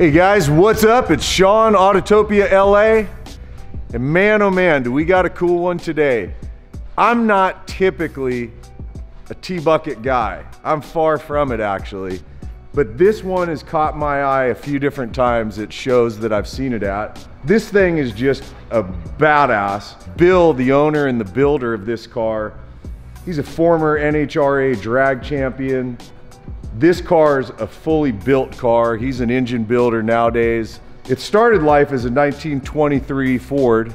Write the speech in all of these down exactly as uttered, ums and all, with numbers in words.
Hey guys, what's up? It's Sean, Autotopia L A, and man oh man, do we got a cool one today. I'm not typically a T-Bucket guy. I'm far from it actually, but this one has caught my eye a few different times at shows that I've seen it at. This thing is just a badass. Bill, the owner and the builder of this car, he's a former N H R A drag champion. This car is a fully built car. He's an engine builder nowadays. It started life as a nineteen twenty-three Ford.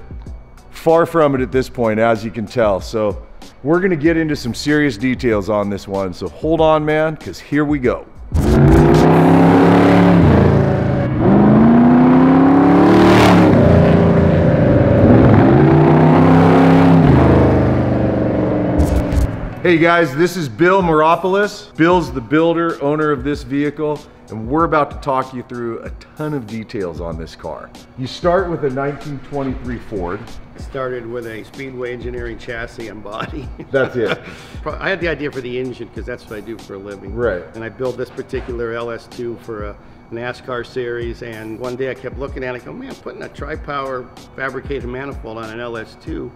Far from it at this point, as you can tell. So we're gonna get into some serious details on this one. So hold on, man, because here we go. Hey guys, this is Bill Maropulos. Bill's the builder, owner of this vehicle, and we're about to talk you through a ton of details on this car. You start with a nineteen twenty-three Ford. I started with a Speedway Engineering chassis and body. That's it. I had the idea for the engine because that's what I do for a living. Right. And I built this particular L S two for a NASCAR series, and one day I kept looking at it, I go, man, putting a tri-power fabricated manifold on an L S two,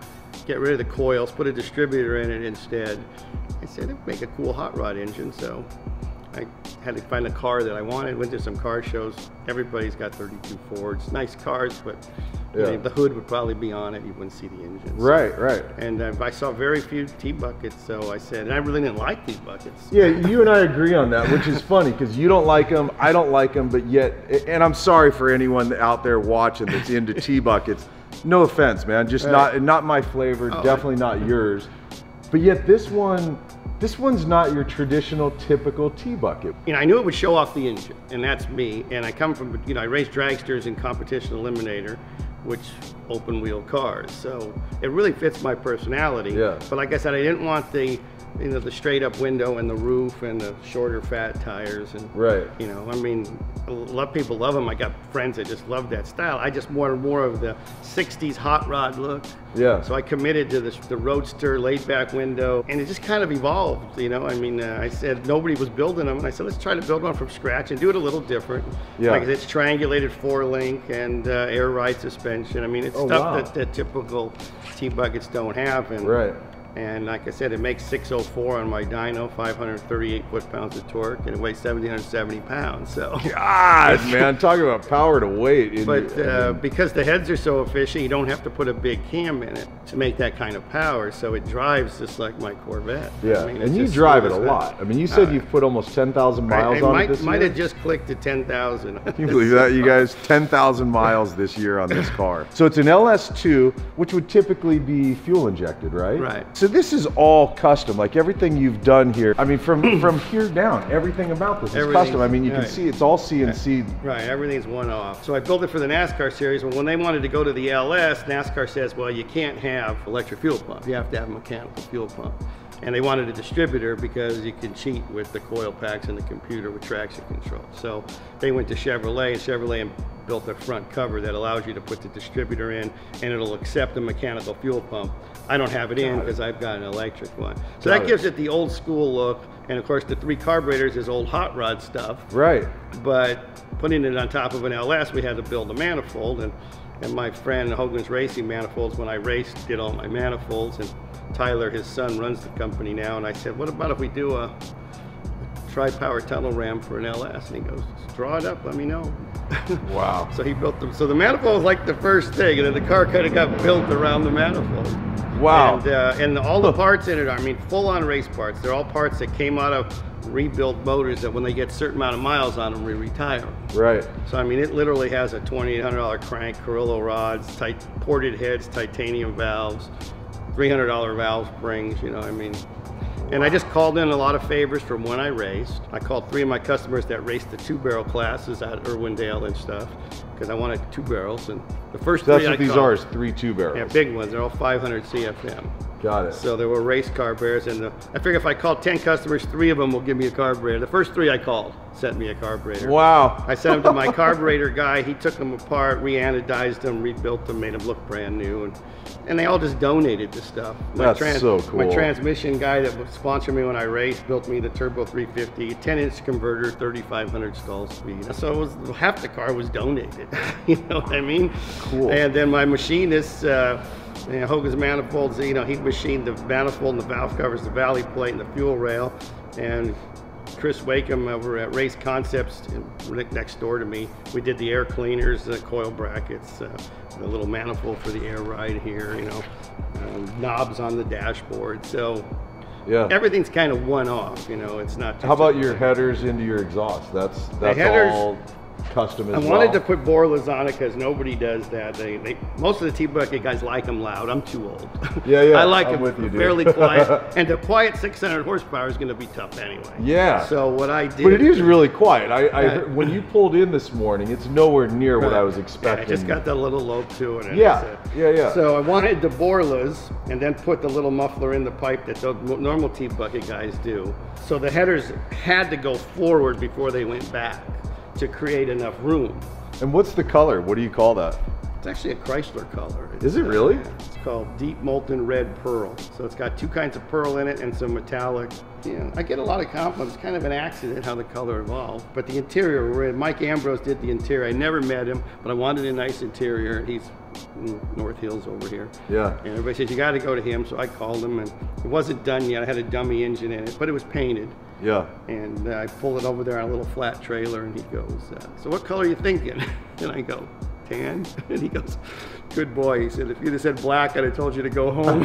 get rid of the coils, put a distributor in it instead. I said, it'd make a cool hot rod engine, so I had to find a car that I wanted, went to some car shows. Everybody's got thirty-two Fords, nice cars, but yeah. know, the hood would probably be on it, you wouldn't see the engine. So. Right, right. And uh, I saw very few T-Buckets, so I said, and I really didn't like T-Buckets. Yeah, you and I agree on that, which is funny, because you don't like them, I don't like them, but yet, and I'm sorry for anyone out there watching that's into T-Buckets. No offense, man, just right. not not my flavor, oh, definitely I, not yours. But yet this one, this one's not your traditional, typical T-Bucket. You know, I knew it would show off the engine, and that's me. And I come from, you know, I raced dragsters in competition eliminator, which open wheel cars. So it really fits my personality. Yeah. But like I said, I didn't want the, you know, the straight up window and the roof and the shorter fat tires and right. You know, I mean, a lot of people love them. I got friends that just love that style. I just wanted more of the sixties hot rod look. Yeah. So I committed to this, the roadster laid back window, and it just kind of evolved. You know, I mean, uh, I said nobody was building them, and I said let's try to build one from scratch and do it a little different. Yeah. Like it's triangulated four link and uh, air ride suspension. I mean, it's oh, stuff wow. that, that typical T-Buckets don't have. And right. And like I said, it makes six oh four on my dyno, five hundred thirty-eight foot-pounds of torque, and it weighs one thousand seven hundred seventy pounds, so. God, man, talking about power to weight. But your, uh, I mean, because the heads are so efficient, you don't have to put a big cam in it to make that kind of power, so it drives just like my Corvette. Yeah, I mean, and you drive it a lot. I mean, you said uh, you've put almost ten thousand miles I, I on might, it this might year? Might have just clicked to ten thousand. Can you believe that, you guys? ten thousand miles this year on this car. So it's an L S two, which would typically be fuel injected, right? Right. So this is all custom, like everything you've done here. I mean, from, from here down, everything about this is custom. I mean, you right. can see it's all C N C. Right, everything's one off. So I built it for the NASCAR series, and when they wanted to go to the L S, NASCAR says, well, you can't have electric fuel pump. You have to have a mechanical fuel pump. And they wanted a distributor because you can cheat with the coil packs and the computer with traction control. So they went to Chevrolet, and Chevrolet built a front cover that allows you to put the distributor in, and it'll accept a mechanical fuel pump. I don't have it in because I've got an electric one. So that gives it the old school look, and of course the three carburetors is old hot rod stuff. Right. But putting it on top of an L S, we had to build a manifold, and And my friend Hogan's Racing Manifolds, when I raced, did all my manifolds, and Tyler, his son, runs the company now. And I said, what about if we do a tri-power tunnel ram for an L S? And he goes, draw it up, let me know. Wow. So he built them. So the manifold was like the first thing, and then the car kind of got built around the manifold. Wow. And, uh, and all the parts in it, I mean, full-on race parts. They're all parts that came out of rebuilt motors that when they get a certain amount of miles on them, we retire them. Right. So I mean, it literally has a twenty-eight hundred dollar crank, Carrillo rods, tight ported heads, titanium valves, three hundred dollar valve springs, you know, I mean. And I just called in a lot of favors from when I raced. I called three of my customers that raced the two-barrel classes at Irwindale and stuff, because I wanted two barrels. And the first That's three what I these called, are, is three two-barrels. Yeah, big ones. They're all five hundred C F M. Got it. So there were race carburetors, and uh, I figure if I call ten customers, three of them will give me a carburetor. The first three I called sent me a carburetor. Wow. I sent them to my carburetor guy. He took them apart, re-anodized them, rebuilt them, made them look brand new, and and they all just donated the stuff. My That's trans so cool. My transmission guy that would sponsor me when I raced built me the Turbo three fifty, ten inch converter, thirty-five hundred stall speed. So it was, half the car was donated. You know what I mean? Cool. And then my machinist, uh, you know, Hogan's manifolds, you know, he machined the manifold and the valve covers, the valley plate and the fuel rail. And Chris Wakeham over at Race Concepts, next door to me, we did the air cleaners, the coil brackets, uh, the little manifold for the air ride here, you know, um, knobs on the dashboard. So yeah, everything's kind of one off, you know, it's not too How about your headers into your exhaust? That's, that's the headers, all custom as I well. wanted to put Borlas on it because nobody does that. They, they most of the T-Bucket guys like them loud. I'm too old. Yeah, yeah. I like I'm them with you, fairly dude. quiet. And the quiet six hundred horsepower is going to be tough anyway. Yeah. So what I did. But it is really quiet. I, I uh, when you pulled in this morning, it's nowhere near what uh, I was expecting. Yeah, I just got that little lobe to it. Yeah, yeah, yeah. So I wanted the Borlas and then put the little muffler in the pipe that the normal T-Bucket guys do. So the headers had to go forward before they went back to create enough room. And what's the color? What do you call that? It's actually a Chrysler color. It's, Is it really? Uh, it's called Deep Molten Red Pearl. So it's got two kinds of pearl in it and some metallic. You know, I get a lot of compliments. It's kind of an accident how the color evolved. But the interior, Mike Ambrose did the interior. I never met him, but I wanted a nice interior. He's in North Hills over here. Yeah. And everybody says, you got to go to him. So I called him, and it wasn't done yet. I had a dummy engine in it, but it was painted. Yeah. And uh, I pulled it over there on a little flat trailer, and he goes, uh, so what color are you thinking? And I go, tan. And he goes, good boy. He said, if you'd have said black, I'd have told you to go home.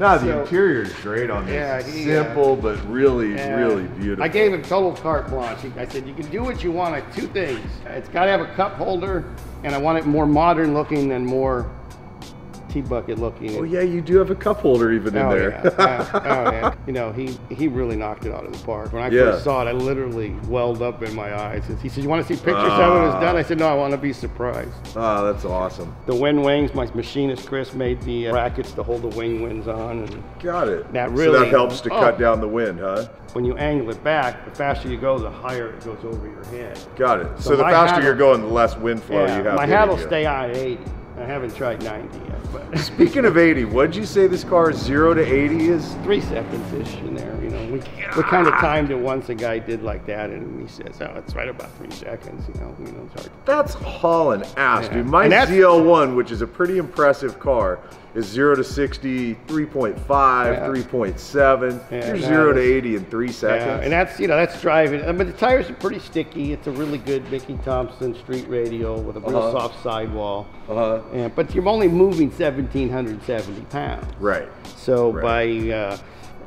No, so, the interior is great on this. Yeah, he, simple, uh, but really, yeah, really beautiful. I gave him total carte blanche. I said, you can do what you want at two things. It's got to have a cup holder, and I want it more modern looking and more T-Bucket looking. Oh yeah, you do have a cup holder even oh, in there. Yeah. Uh, oh yeah. You know, he, he really knocked it out of the park. When I yeah. first saw it, I literally welled up in my eyes. He said, you want to see pictures ah. of it when it's done? I said, no, I want to be surprised. Ah, that's awesome. The wind wings, my machinist Chris made the uh, brackets to hold the wing winds on. And Got it. That really so that helps to oh. cut down the wind, huh? When you angle it back, the faster you go, the higher it goes over your head. Got it. So, so the faster handle, you're going, the less wind flow yeah, you have. My hat will stay on eighty. I haven't tried ninety yet, but. Speaking of eighty, what'd you say this car zero to eighty is? Three seconds-ish in there, you know. We, yeah. we kind of timed it once, a guy did like that, and he says, oh, it's right about three seconds, you know, you know, it's hard. That's hauling ass, yeah. dude. My Z L one, which is a pretty impressive car, is zero to sixty, three point five, yeah. three point seven. Yeah, You're no, zero to eighty in three seconds. Yeah. And that's, you know, that's driving. I mean, the tires are pretty sticky. It's a really good Mickey Thompson street radial with a real uh-huh. soft sidewall. Uh-huh. Yeah, but you're only moving one thousand seven hundred seventy pounds. Right. So right. by, uh,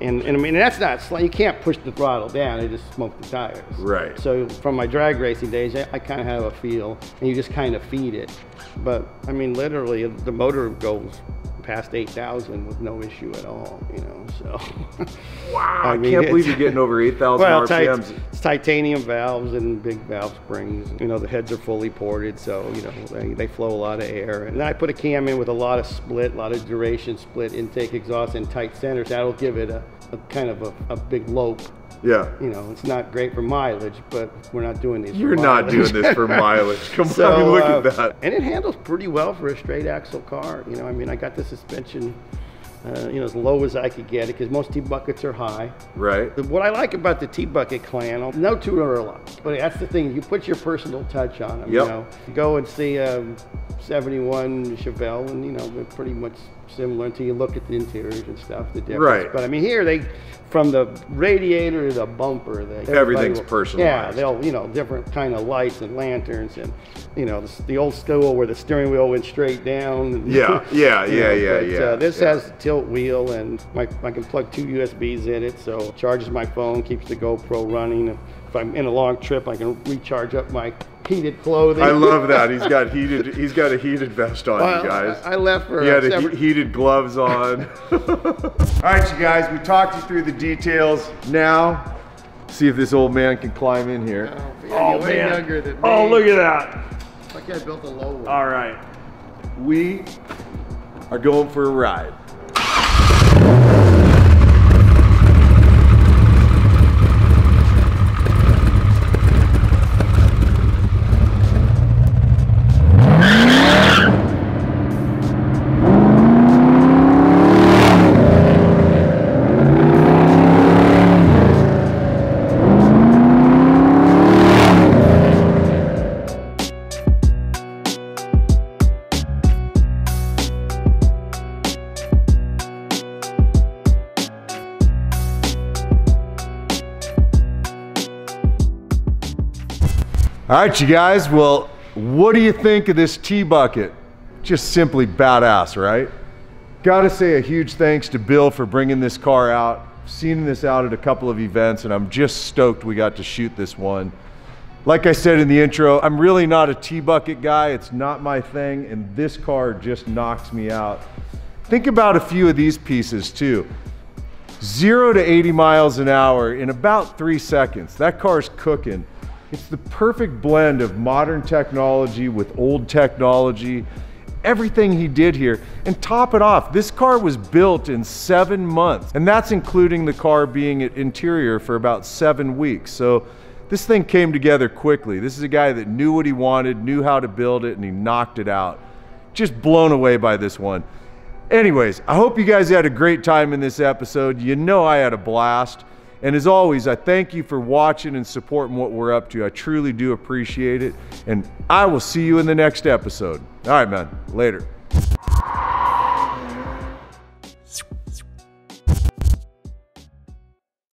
and, and I mean, that's not, sl you can't push the throttle down, it just smokes the tires. Right. So from my drag racing days, I, I kind of have a feel, and you just kind of feed it. But I mean, literally, the motor goes past eight thousand with no issue at all, you know, so. Wow, I, mean, I can't believe you're getting over eight thousand well, R P Ms. It's titanium valves and big valve springs. You know, the heads are fully ported, so, you know, they, they flow a lot of air. And I put a cam in with a lot of split, a lot of duration split, intake exhaust, and tight centers. That'll give it a, a kind of a, a big lope. Yeah. You know, it's not great for mileage, but we're not doing these You're for not mileage. doing this for mileage. Come so, on, look uh, at that. And it handles pretty well for a straight axle car. You know, I mean, I got the suspension, uh, you know, as low as I could get it, because most T-Buckets are high. Right. What I like about the T-Bucket clan, no two are alike. But that's the thing, you put your personal touch on them, yep. you know. Go and see a seventy-one Chevelle, and, you know, they're pretty much similar until you look at the interiors and stuff, the difference. Right. But I mean, here they, from the radiator to the bumper, they, everything's will, personalized. Yeah, they'll, you know, different kind of lights and lanterns, and you know, the, the old school where the steering wheel went straight down. Yeah, yeah, yeah, know, yeah, but, yeah. Uh, this yeah. has a tilt wheel, and my, I can plug two U S Bs in it, so it charges my phone, keeps the GoPro running. If, if I'm in a long trip, I can recharge up my heated clothing. I love that. He's got heated. He's got a heated vest on, well, you guys. I left for. He had a he heated gloves on. All right, you guys. We talked you through the details. Now, see if this old man can climb in here. Oh, yeah, oh way man! Younger than me. Oh, look at that! It's like I built a low one. All right, we are going for a ride. All right, you guys, well, what do you think of this T-Bucket? Just simply badass, right? Gotta say a huge thanks to Bill for bringing this car out. Seen this out at a couple of events, and I'm just stoked we got to shoot this one. Like I said in the intro, I'm really not a T-Bucket guy. It's not my thing, and this car just knocks me out. Think about a few of these pieces too. zero to eighty miles an hour in about three seconds. That car's cooking. It's the perfect blend of modern technology with old technology. Everything he did here. And top it off, this car was built in seven months. And that's including the car being at interior for about seven weeks. So this thing came together quickly. This is a guy that knew what he wanted, knew how to build it, and he knocked it out. Just blown away by this one. Anyways, I hope you guys had a great time in this episode. You know I had a blast. And as always, I thank you for watching and supporting what we're up to. I truly do appreciate it. And I will see you in the next episode. All right, man. Later.